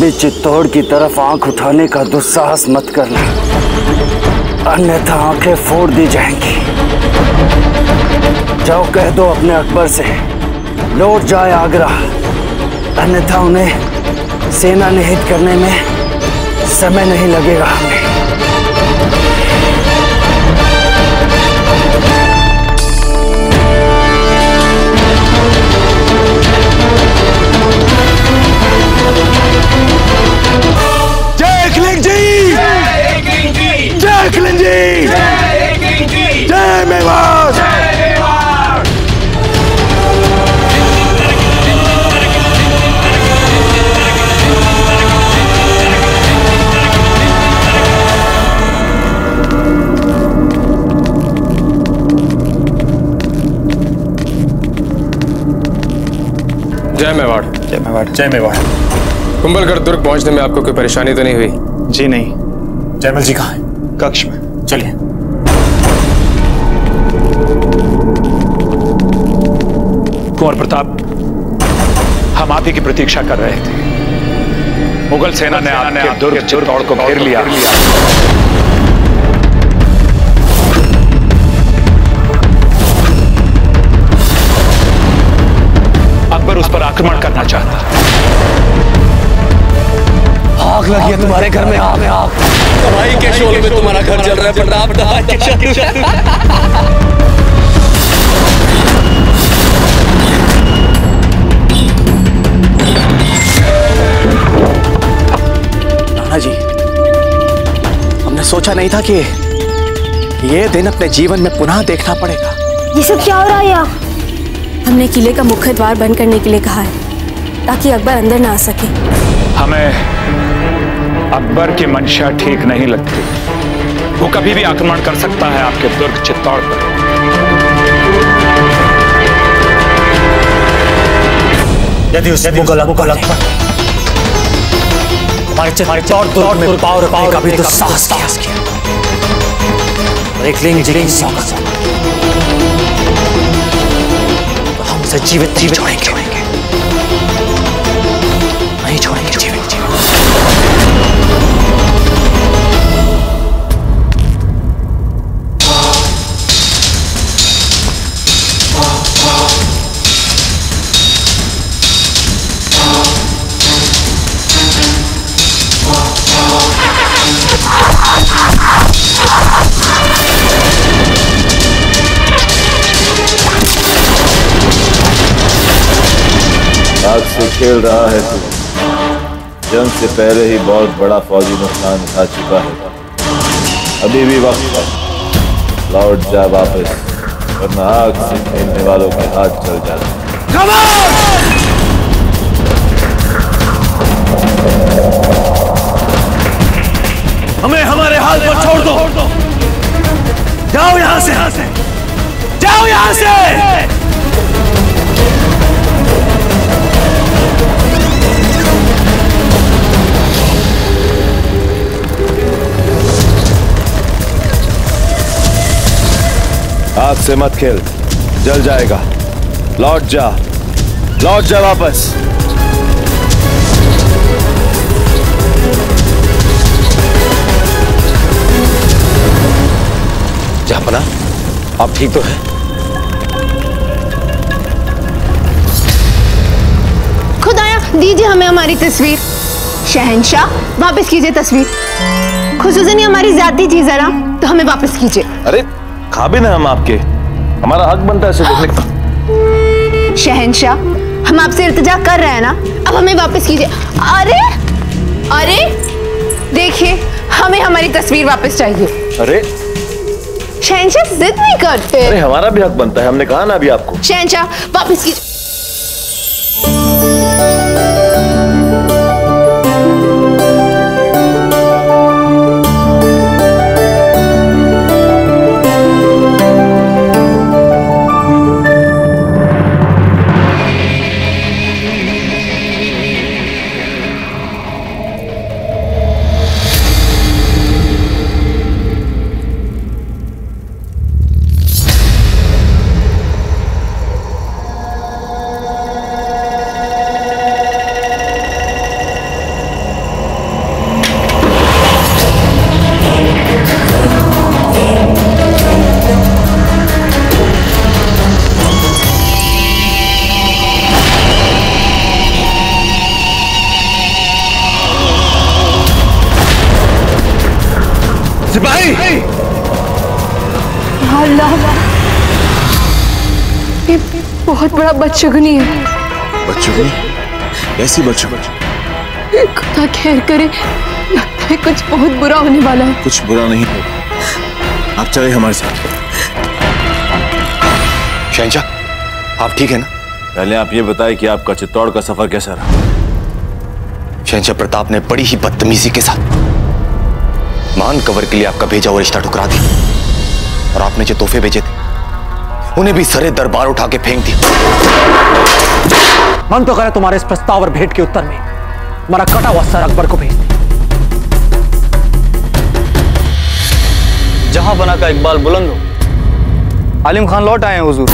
भी चित्तौड़ की तरफ आंख उठाने का दुस्साहस मत करना, अन्यथा आंखें फोड़ दी जाएंगी। जाओ कह दो अपने अकबर से लौट जाए आगरा, अन्यथा उन्हें सेना निहित करने में समय नहीं लगेगा। हमें जय मेवाड़। जय मेवाड़। जय मेवाड़। कुंभलगढ़ दुर्ग पहुंचने में आपको कोई परेशानी तो नहीं हुई? जी नहीं। जयमल जी कहाँ हैं? कक्ष में। चलिए। कुंवर प्रताप, हम आप ही की प्रतीक्षा कर रहे थे। मुगल सेना ने आपके दुर्ग चित्तौड़ को घेर लिया। उस पर आक्रमण करना चाहता। आग लगी है तुम्हारे घर में, आग में आग। तबाही के शोले में तुम्हारा घर जल रहा है प्रताप। राणा जी, हमने सोचा नहीं था कि ये दिन अपने जीवन में पुनः देखना पड़ेगा। ये सब क्या हो रहा है यार? हमने किले का मुख्य द्वार बंद करने के लिए कहा है ताकि अकबर अंदर ना आ सके। हमें अकबर की मंशा ठीक नहीं लगती। वो कभी भी आक्रमण कर सकता है आपके दुर्ग चित्तौड़ पर। यदि उस मुगल अकबर हमारे चित्तौड़ दुर्ग में पावर पाने का भी तो साहस किया, रेखलिंग जिलिंग जीवित जीवित छोड़ेंगे, छोड़ेंगे नहीं छोड़ेंगे, जीवित आग से खेल रहा है तू। जंग से पहले ही बहुत बड़ा फौजी नुकसान उठा चुका है। अभी भी वक्त है, लौट जा वापस, वरना आग से खेलने वालों के हाथ चल जाते हैं। हमें हमारे हाल पर छोड़ दो, जाओ यहाँ से, यहाँ से जाओ, यहाँ से। आग से मत खेल, जल जाएगा। लौट जा, लौट जा वापस। जहां पनाह, आप ठीक तो हैं? खुदाया दीजिए हमें हमारी तस्वीर। शहंशाह वापस कीजिए तस्वीर, खुसूसन ये हमारी ज़ाती चीज है ना, तो हमें वापस कीजिए। अरे खाबिन है हम आपके, हमारा हक बनता है इसे देखने का। शहंशाह हम आपसे इल्तिजा कर रहे हैं ना, अब हमें वापस कीजिए। अरे अरे देखिए हमें हमारी तस्वीर वापस चाहिए। अरे शहंशाह जिद नहीं करते। अरे हमारा भी हक बनता है, हमने कहा ना अभी आपको। शहंशाह वापस कीजिए। बहुत बड़ा बदशगुनी है। बदशगुनी? ऐसी बदशगुनी? खुदा खैर करे, लगता है कुछ बहुत बुरा होने वाला है। कुछ बुरा नहीं होगा, आप चले हमारे साथ। शहंशाह आप ठीक है ना? पहले आप ये बताएं कि आपका चित्तौड़ का सफर कैसा रहा? शहंशाह प्रताप ने बड़ी ही बदतमीजी के साथ मान कवर के लिए आपका भेजा हुआ रिश्ता ठुकरा दिया, और आपने जो तोहफे भेजे थे उन्हें भी सरे दरबार उठा के फेंक दिया। मन तो करे तुम्हारे इस प्रस्ताव और भेंट के उत्तर में तुम्हारा कटा हुआ सर अकबर को भेज दे। जहां बना का इकबाल बुलंद हो, आलिम खान लौट आए हैं हुजूर।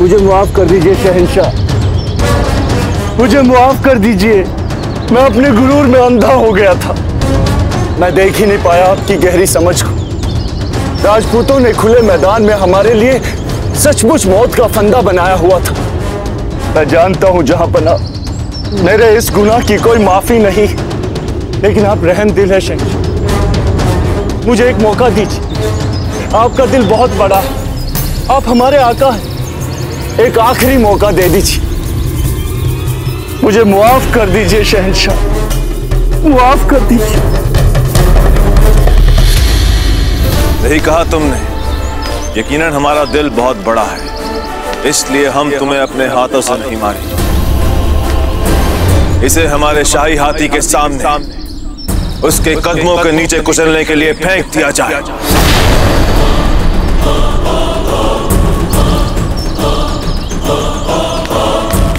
मुझे माफ कर दीजिए शहंशाह, मुझे माफ कर दीजिए, मैं अपने गुरूर में अंधा हो गया था। मैं देख ही नहीं पाया आपकी गहरी समझ को। राजपूतों ने खुले मैदान में हमारे लिए सचमुच मौत का फंदा बनाया हुआ था। मैं जानता हूं जहां पनाह, मेरे इस गुनाह की कोई माफी नहीं, लेकिन आप रहम दिल है शहंशाह। मुझे एक मौका दीजिए, आपका दिल बहुत बड़ा है, आप हमारे आका हैं, एक आखिरी मौका दे दीजिए। मुझे मुआफ कर दीजिए शहंशाह, मुआफ कर दीजिए। नहीं कहा तुमने, यकीनन हमारा दिल बहुत बड़ा है, इसलिए हम तुम्हें अपने हाथों से नहीं मारेंगे। इसे हमारे शाही हाथी के सामने उसके कदमों के नीचे कुचलने के लिए फेंक दिया जाए।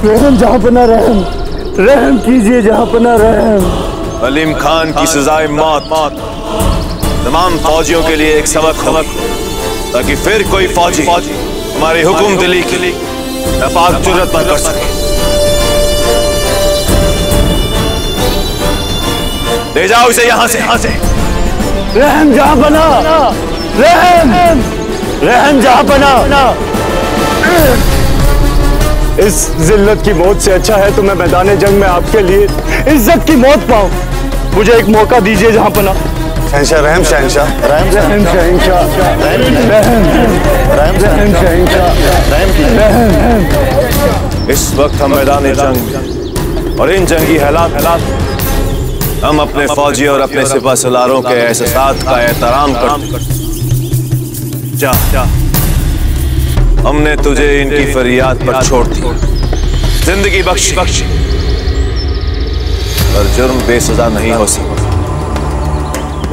रहम जहां पना रहम, रहम कीजिए जहां पना रहम। अलीम खान की सजाए मौत तमाम फौजियों के लिए एक सबक हो, ताकि फिर कोई फौजी हमारे हुकुम दिली के लिए नापाक जुर्रत न कर सके। ले जाओ इसे यहां से, यहां से। रहम जहां पना, रहम, रहम जहां पना। इस जिल्लत की मौत से अच्छा है तो मैं मैदान जंग में आपके लिए इज्जत की मौत पाऊं। मुझे एक मौका दीजिए जहां पना। शहंशाह रहम, शहंशाह रहम, शहंशाह रहम, शहंशाह। इस वक्त हम मैदान जंग में, और इन जंगी हालात हम अपने फौजी और अपने सिपा सलारों के एहसास का एहतराम करते हैं। हमने तुझे इनकी फरियाद पर छोड़ दी, जिंदगी बख्श बख्श, पर जुर्म बेसजा नहीं हो सकता,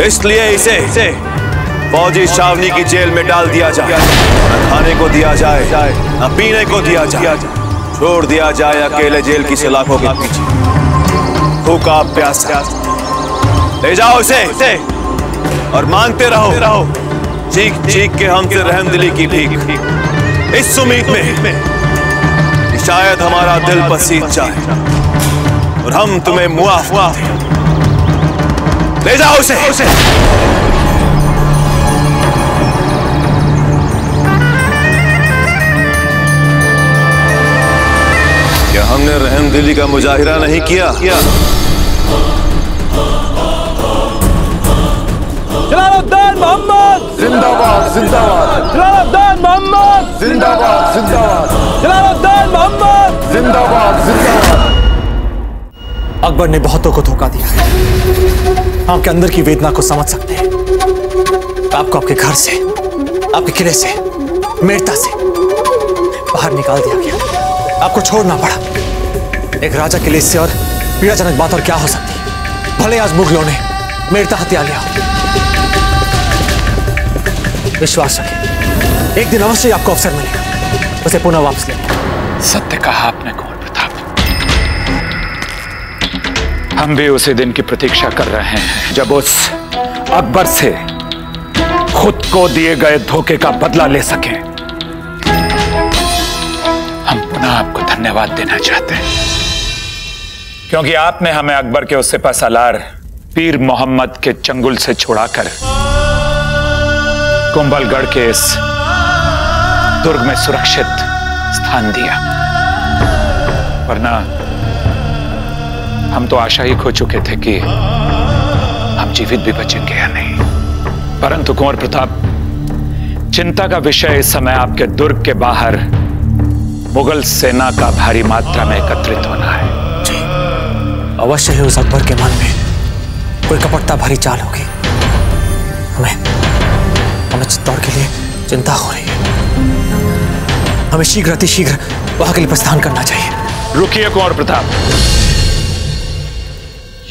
इसलिए इसे फौजी छावनी की जेल में डाल दिया जाए। न खाने को दिया जाए, न पीने को दिया जाए, छोड़ दिया जाए अकेले जेल की सलाखों के पीछे, भूखा प्यासा। ले जाओ इसे और मांगते रहो चीख चीख के हमसे रहमदिली की भीख, इस उम्मीद में शायद हमारा दिल पसीज जाए और हम तुम्हें मुआफ करें। ले जाओ उसे, उसे। क्या हमने रहमदिली का मुजाहिरा नहीं किया? जलालुद्दीन मोहम्मद जिंदाबाद जिंदाबाद, जलालुद्दीन मोहम्मद जिंदाबाद जिंदाबाद, जलालुद्दीन मोहम्मद जिंदाबाद जिंदाबाद। अकबर ने बहुतों को धोखा दिया है। आपके अंदर की वेदना को समझ सकते हैं। आपको आपके घर से, आपके किले से, मेड़ता से बाहर निकाल दिया गया। आपको छोड़ना पड़ा। एक राजा के लिए इससे और पीड़ाजनक बात और क्या हो सकती है? भले आज मुगलों ने मेड़ता हत्या लिया, विश्वास रखें, एक दिन अवश्य आपको अवसर मिलेगा, उसे पुनः वापस लें। सत्य कहा आपने कुंवर प्रताप। हम भी उसी दिन की प्रतीक्षा कर रहे हैं जब उस अकबर से खुद को दिए गए धोखे का बदला ले सकें। हम पुनः आपको धन्यवाद देना चाहते हैं क्योंकि आपने हमें अकबर के उस सिपह सालार पीर मोहम्मद के चंगुल से छुड़ाकर कुंभलगढ़ के इस दुर्ग में सुरक्षित स्थान दिया, वरना हम तो आशा ही खो चुके थे कि हम जीवित भी बचेंगे या नहीं। परंतु कुंवर प्रताप, चिंता का विषय इस समय आपके दुर्ग के बाहर मुगल सेना का भारी मात्रा में एकत्रित होना है। जी, अवश्य ही उस अकबर के मन में कोई कपटता भरी चाल होगी। हमें हमें चित्तौड़ के लिए चिंता हो रही है। हमें शीघ्र अतिशीघ्र वहां के लिए प्रस्थान करना चाहिए। रुकिए कुंवर प्रताप,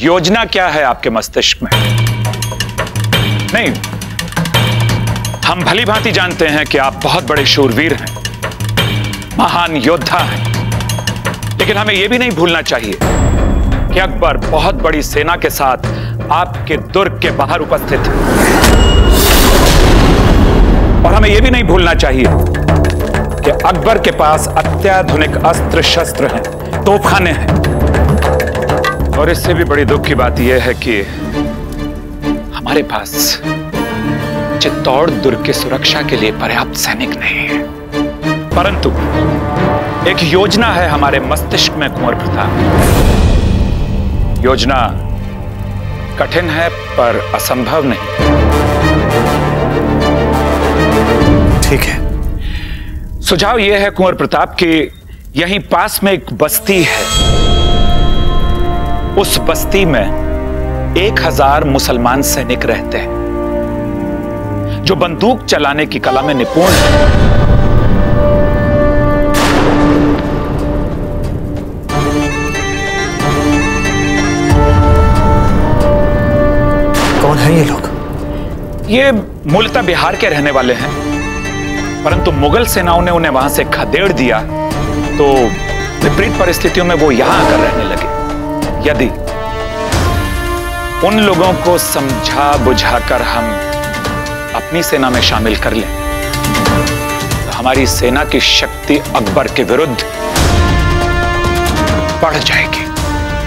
योजना क्या है आपके मस्तिष्क में? नहीं, हम भली भांति जानते हैं कि आप बहुत बड़े शूरवीर हैं, महान योद्धा हैं, लेकिन हमें यह भी नहीं भूलना चाहिए कि अकबर बहुत बड़ी सेना के साथ आपके दुर्ग के बाहर उपस्थित है। और हमें यह भी नहीं भूलना चाहिए कि अकबर के पास अत्याधुनिक अस्त्र शस्त्र हैं, तोपखाने हैं, और इससे भी बड़ी दुख की बात यह है कि हमारे पास चित्तौड़ दुर्ग की सुरक्षा के लिए पर्याप्त सैनिक नहीं है। परंतु एक योजना है हमारे मस्तिष्क में कुंवर प्रताप। योजना कठिन है पर असंभव नहीं। ठीक है, सुझाव यह है कुंवर प्रताप कि यहीं पास में एक बस्ती है, उस बस्ती में एक हजार मुसलमान सैनिक रहते हैं जो बंदूक चलाने की कला में निपुण हैं। कौन है ये लोग? ये मूलतः बिहार के रहने वाले हैं, परंतु मुगल सेनाओं ने उन्हें वहां से खदेड़ दिया तो विपरीत परिस्थितियों में वो यहां आकर रहने लगे। यदि उन लोगों को समझा बुझाकर हम अपनी सेना में शामिल कर लें तो हमारी सेना की शक्ति अकबर के विरुद्ध बढ़ जाएगी।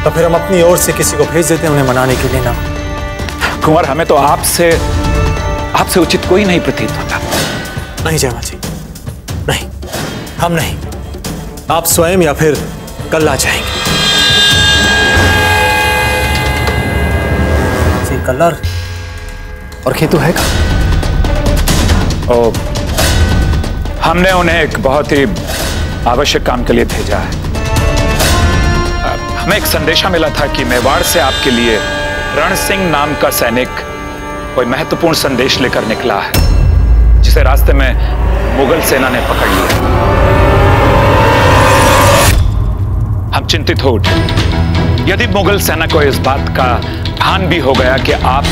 तो फिर हम अपनी ओर से किसी को भेज देते हैं उन्हें मनाने के लिए ना? कुंवर, हमें तो आपसे आपसे उचित कोई नहीं प्रतीत होता। नहीं जयमाल जी, नहीं, हम नहीं, आप स्वयं या फिर कल आ जाएंगे। कलर और खेतु है का? ओ, हमने उन्हें एक बहुत ही आवश्यक काम के लिए भेजा है। हमें एक संदेशा मिला था कि मेवाड़ से आपके लिए रण सिंह नाम का सैनिक कोई महत्वपूर्ण संदेश लेकर निकला है, जिसे रास्ते में मुगल सेना ने पकड़ लिया। हम चिंतित हो उठे। यदि मुगल सेना को इस बात का भान भी हो गया कि आप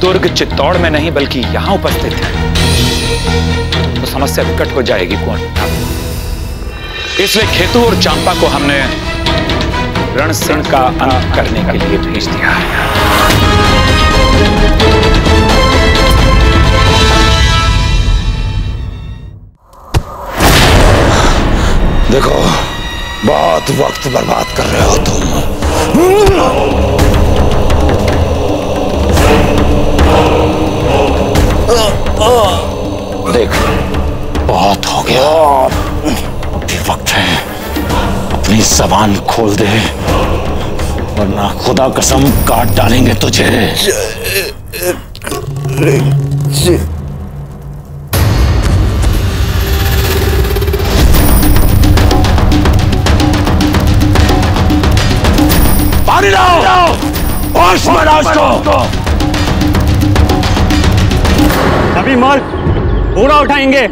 दुर्ग चित्तौड़ में नहीं बल्कि यहां उपस्थित हैं, तो समस्या विकट हो जाएगी। कौन इसलिए खेतु और चांपा को हमने रण सिंह का अंत करने के लिए भेज दिया है। देखो, बहुत वक्त बर्बाद कर रहे हो तुम। देख, बहुत हो गया, अभी वक्त है, अपनी जबान खोल दे, वरना खुदा कसम काट डालेंगे तुझे। सभी मर्द पूरा उठाएंगे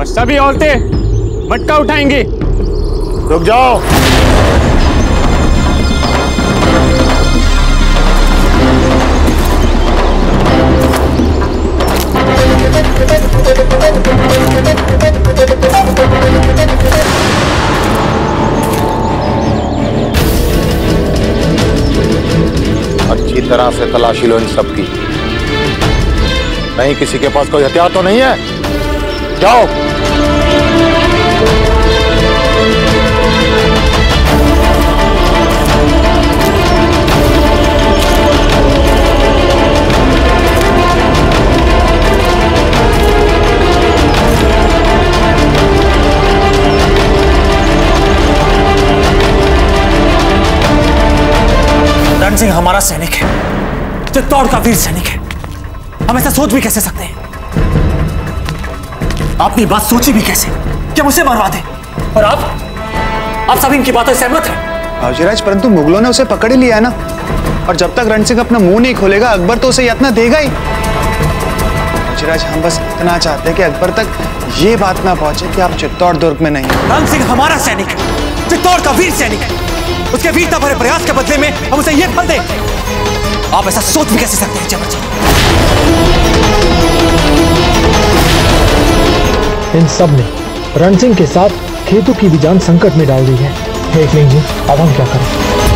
और सभी औरतें मटका उठाएंगी। रुक जाओ, अच्छी तरह से तलाशी लो इन सबकी। नहीं, किसी के पास कोई हथियार तो नहीं है? जाओ। रण सिंह हमारा सैनिक है, चित्तौड़ का वीर सैनिक है। हम ऐसा सोच भी कैसे सकते हैं? आपने बात सोची भी कैसे कि उसे मरवा दे, और आप आप सभी इनकी बातों से सहमत हैं? हाजीराज, परंतु मुगलों ने उसे पकड़ ही लिया है ना, और जब तक रण सिंह अपना मुंह नहीं खोलेगा अकबर तो उसे यातना देगा ही। हाजीराज, हम बस इतना चाहते हैं कि अकबर तक ये बात ना पहुंचे कि आप चित्तौड़ दुर्ग में नहीं। रण सिंह हमारा सैनिक है, चित्तौड़ का वीर सैनिक है। उसके वीरता भरे प्रयास के बदले में हम उसे ये फल दें। आप ऐसा सोच भी कैसे सकते हैं? जबरदस्त इन सब ने रण सिंह के साथ खेतु की भी जान संकट में डाल दी है। देख लेंगे अब हम क्या करें।